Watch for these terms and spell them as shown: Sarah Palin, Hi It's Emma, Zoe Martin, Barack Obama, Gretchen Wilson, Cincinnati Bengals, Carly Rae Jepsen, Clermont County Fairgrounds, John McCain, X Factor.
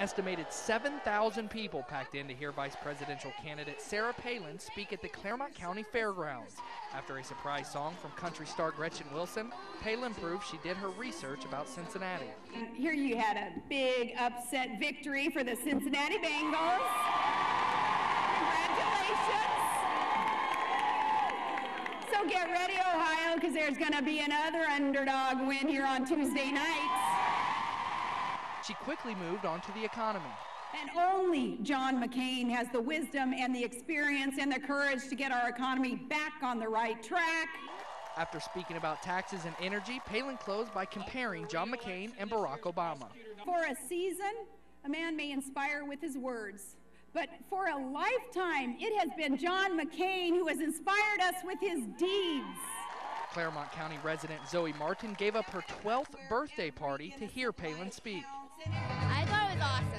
Estimated 7,000 people packed in to hear Vice Presidential candidate Sarah Palin speak at the Clermont County Fairgrounds. After a surprise song from country star Gretchen Wilson, Palin proved she did her research about Cincinnati. And here you had a big upset victory for the Cincinnati Bengals. Congratulations. So get ready, Ohio, because there's going to be another underdog win here on Tuesday night. She quickly moved on to the economy. And only John McCain has the wisdom and the experience and the courage to get our economy back on the right track. After speaking about taxes and energy, Palin closed by comparing John McCain and Barack Obama. For a season, a man may inspire with his words, but for a lifetime, it has been John McCain who has inspired us with his deeds. Clermont County resident Zoe Martin gave up her 12th birthday party to hear Palin speak. I thought it was awesome.